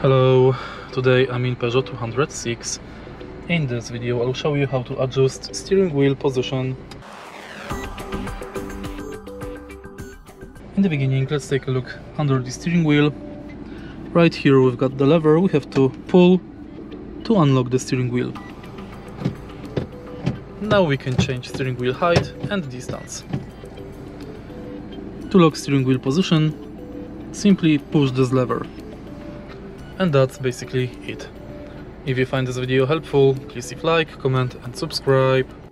Hello, today I'm in Peugeot 206. In this video I'll show you how to adjust steering wheel position. In the beginning, let's take a look under the steering wheel. Right here we've got the lever, we have to pull to unlock the steering wheel. Now we can change steering wheel height and distance. To lock steering wheel position, simply push this lever. And that's basically it. If you find this video helpful, please leave a like, comment and subscribe.